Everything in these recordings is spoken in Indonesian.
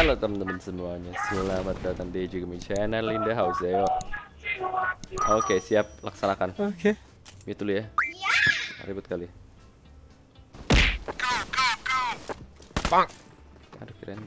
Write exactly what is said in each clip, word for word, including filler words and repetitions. Halo teman-teman semuanya, selamat datang di EJGaming channel Linda House. Ayo. Oke, siap, laksanakan. Oke. Gitu dulu ya. Ribut kali. Bang. Aduh, keren.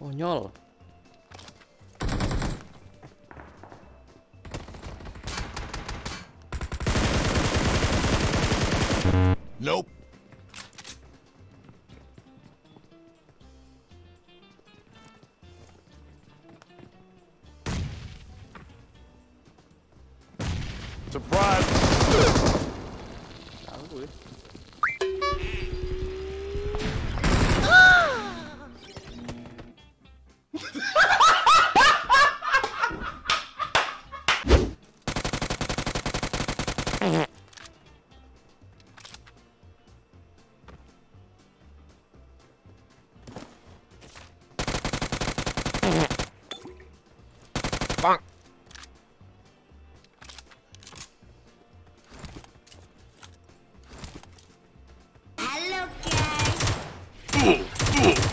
Konyol. Nope. Surprise. Tahu ya.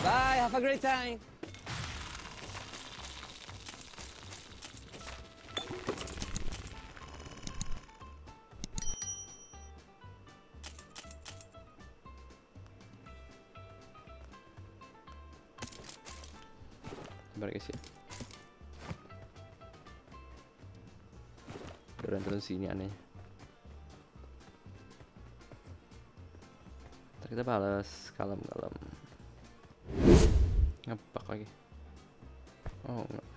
Bye, have a great time. Balik sih. Dorong terus sini aneh. Ntar kita balas kalem-kalem. Ngepak lagi. Oh enggak.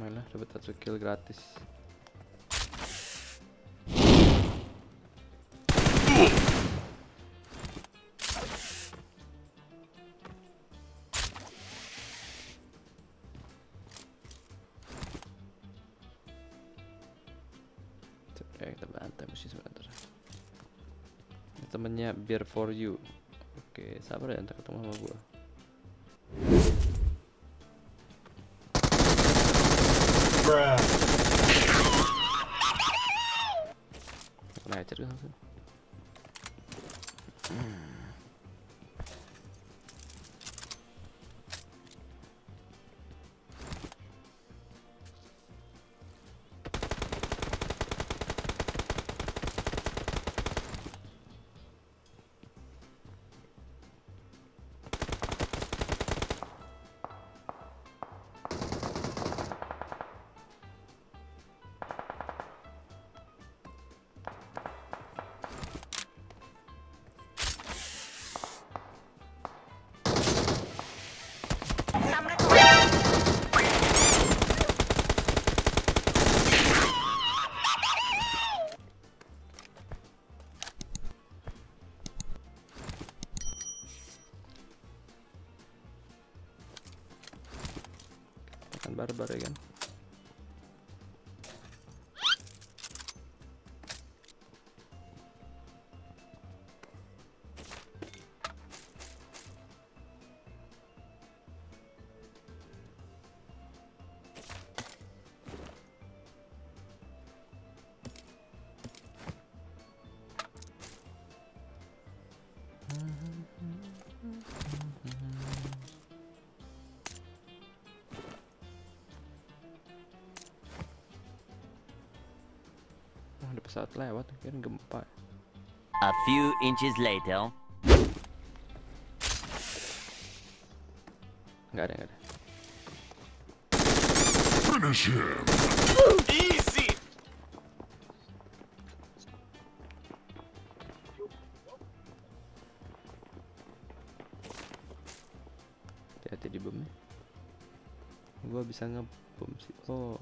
Mainlah, dapat satu kill gratis. Ya, kita bantai musuh sebentar. Temennya beer for you. Oke, sabar ya, ntar ketemu sama gua. Bruh. Nah, cari langsung. Barbar ya kan. pesawat lewat, mungkin gempa. A few inches later. Nggak ada, nggak ada. Finish him. Easy. Hati-hati di bomnya. Gua bisa ngebom sih. Oh.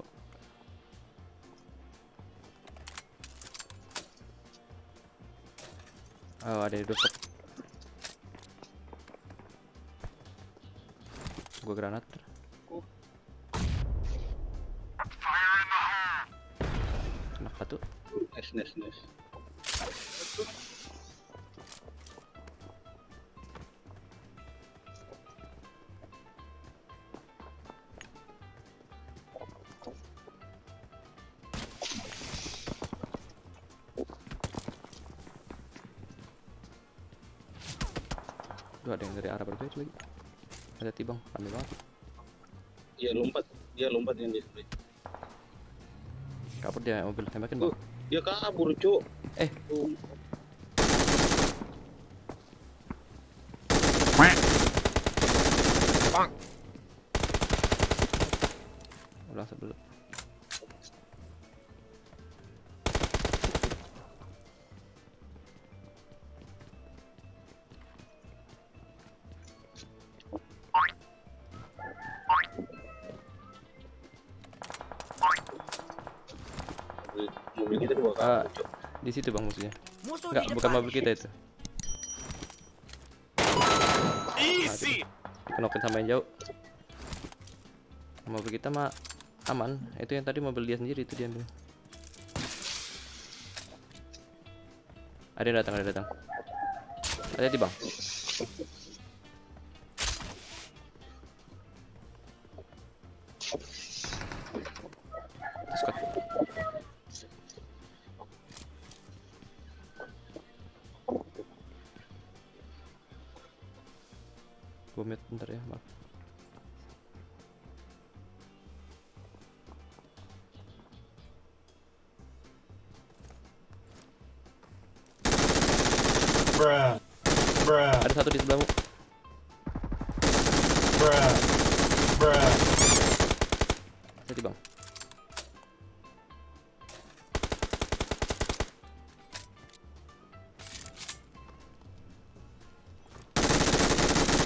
Oh, ada di depan. Gua granat. Oh. Kenapa tuh? Nice, nice, nice. Duh, ada yang dari arah berbeda lagi. Ada tibang, ramai banget. Dia lompat, dia lompat yang dia spray. Kabur dia mobil, tembakin bang. Dia kabur cuk. Eh. Bang. Ulang sebelum. Uh, di situ bang musuhnya. Enggak, bukan mobil kita itu. Easy. Kenokin sama yang jauh. Mobil kita mah aman. Itu yang tadi mobil dia sendiri itu dia ambil. Ada yang datang, ada yang datang. Ada di bang. Gua bentar ya, maaf. Bruh. Bruh. Ada satu di sebelahmu. Bruh. Bruh. Jadi bang.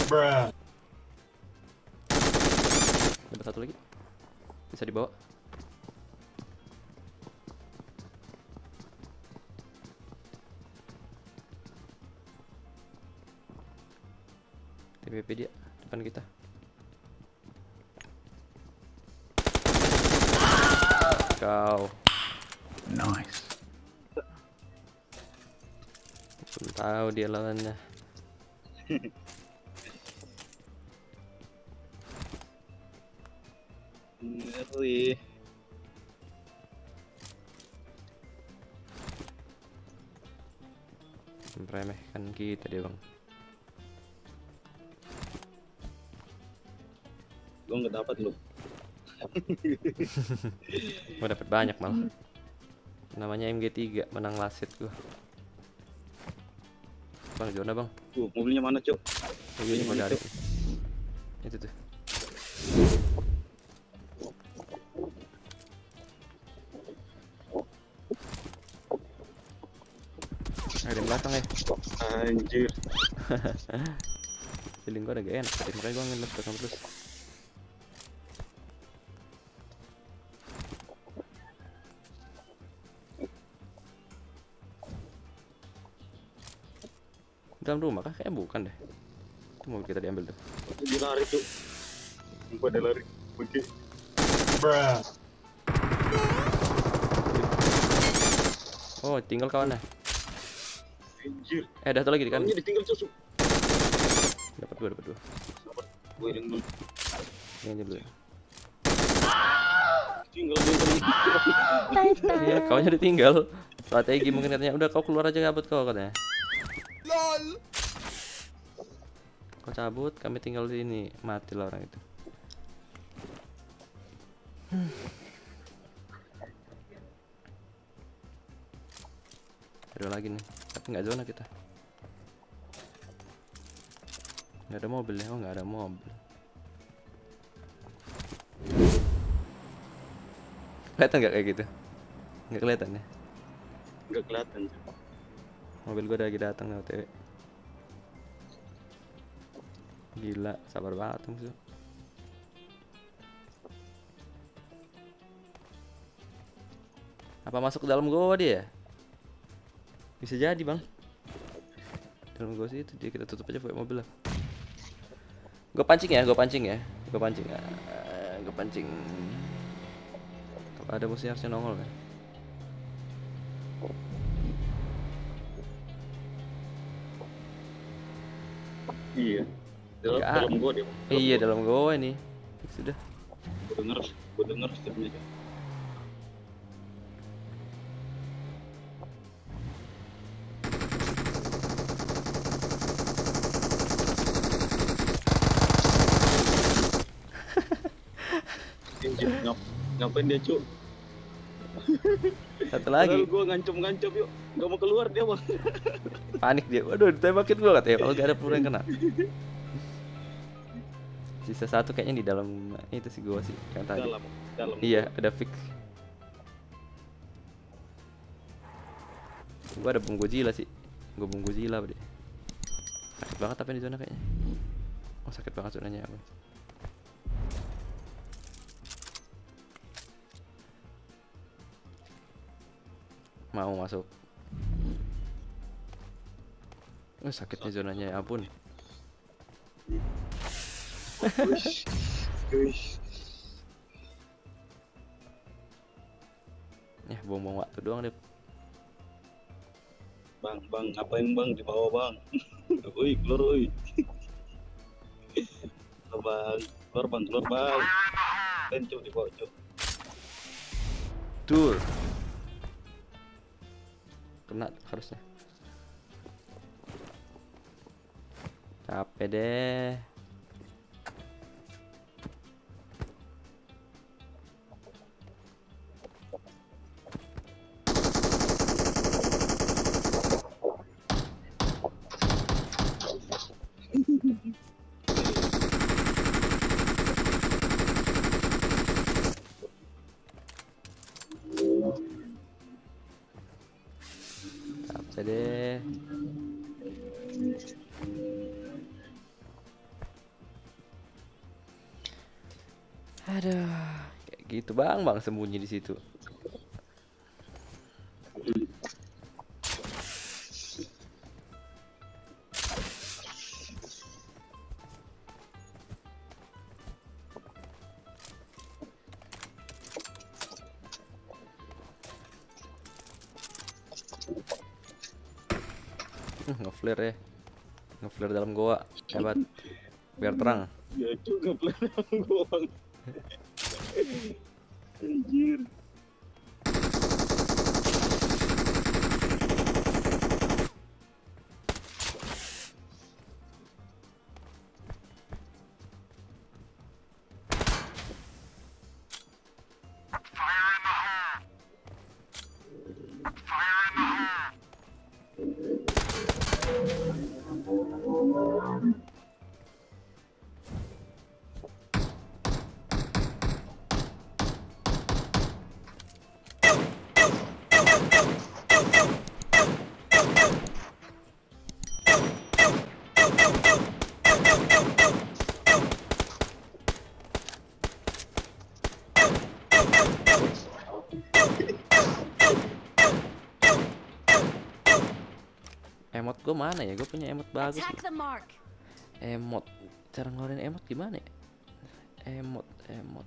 Bruh. Dapat satu lagi. Bisa dibawa. T P P dia depan kita. Kau. Nice. Belum tahu dia lawannya. Ngeri. Meremehkan kita dia bang. Gua nggak dapat lu. Gua dapat banyak malah. Namanya M G tiga, menang lasit gua. Bang Jona bang. Tuh mobilnya mana cok? Mobilnya mana cok? Itu tuh. Ada yang belakang ya. Anjir. Feeling gue udah gak enak tadi, makanya gue ngelap belakang terus. Dalam rumah kah? Kayaknya bukan deh. Itu mobil kita diambil tuh. Dia lari tuh. Gue ada lari. Oke. Bruh. Oh tinggal kawannya. Anjir. Eh ada satu lagi di kanan. Ditinggal cucu. Dapat dua, dapat dua. Dapat dua yang dulu. Yang dulu. Tinggal dulu. Iya, kau nya ditinggal. Strategi mungkin katanya udah kau keluar aja cabut kau katanya. Lol. Kau cabut, kami tinggal di sini. Matilah orang itu. Hmm. Ada lagi nih, tapi nggak zona kita. Nggak ada mobil ya, oh nggak ada mobil. Kelihatan nggak kayak gitu? Nggak kelihatan ya? Nggak kelihatan. Mobil gue lagi datang lewat T V. Gila, sabar banget tuh. Apa masuk ke dalam gua dia? Bisa jadi bang. Dalam gua sih itu dia, kita tutup aja pakai mobil lah. Gua pancing ya, gua pancing ya, gua pancing, uh, gua pancing. Kalau ada musuhnya harusnya nongol kan? Iya. Dalam, ya. dalam gua dia. Dalam iya gua. dalam gua ini. Sudah. Gua denger, gua denger setiapnya. Ngapain dia cu? Satu lagi. Gue ngancam-ngancam yuk, nggak mau keluar dia bang. Panik dia. Waduh, ditembakin gue katanya. Kalau gak ada peluru yang kena. Sisa satu kayaknya di dalam itu sih gue sih yang tadi. Dalam, dalam. Iya, ada fix. Gue ada bom Godzilla sih. Gue bom Godzilla deh. Sakit banget tapi di zona kayaknya. Oh sakit banget zonanya apa? Mau masuk. Oh, sakitnya zonanya ya ampun. Ya buang-buang waktu doang deh. Bang, bang, ngapain bang di bawah bang? Oi, keluar oi. Bang, keluar bang, keluar bang. Tentu di bawah, cuk. Tur. Kena harusnya. Capek deh. Deh. Aduh, kayak gitu bang, bang sembunyi di situ. Ngeflare ya, ngeflare dalam goa, hebat, biar terang. Ya itu ngeflare dalam goa. Anjir. Emot gue mana ya? Gue punya emot bagus. Emot, cara ngeluarin emot gimana ya? Emot, emot.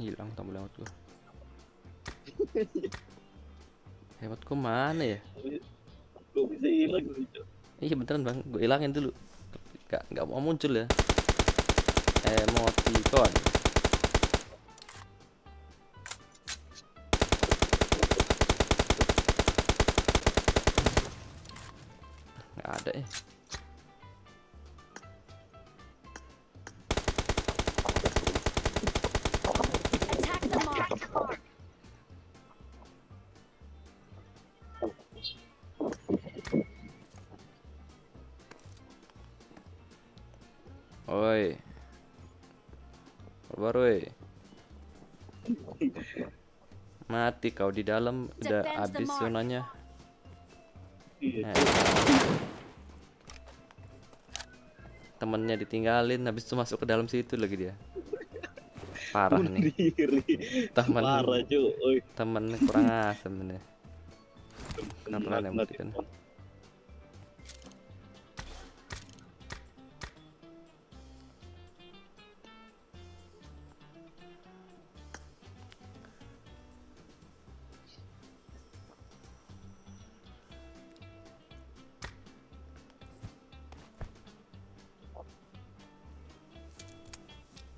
Hilang tombol emot gue. Emot gue mana ya? Gue bisa hilang gitu. Iya beneran bang, gue hilangin dulu. Gak, gak mau muncul ya. Emoticon. ya. Oi, baroi, mati kau di dalam, udah habis zonanya. Nah, temennya ditinggalin, habis itu masuk ke dalam situ lagi dia. Parah nih. Temen, parah, temen kurang asem nih. Kenapa nih mungkin?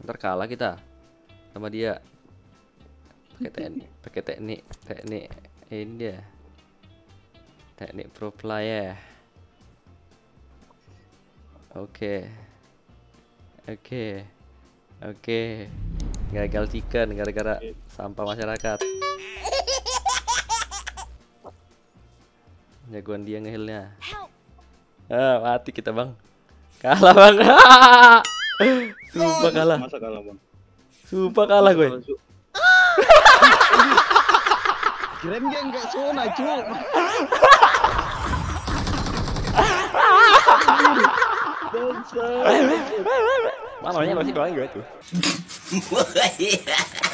Ntar kalah kita sama dia pakai teknik, pakai teknik, teknik ini dia, teknik pro player. Oke, oke, oke. Gagal chicken gara-gara sampah masyarakat. Jagoan dia ngehilnya. Ah, mati kita bang. Kalah bang. Sumpah kalah. Masa kalah bang? Sumpah kalah gue. Keren geng gak sona cu. Mamanya masih doang gue tuh.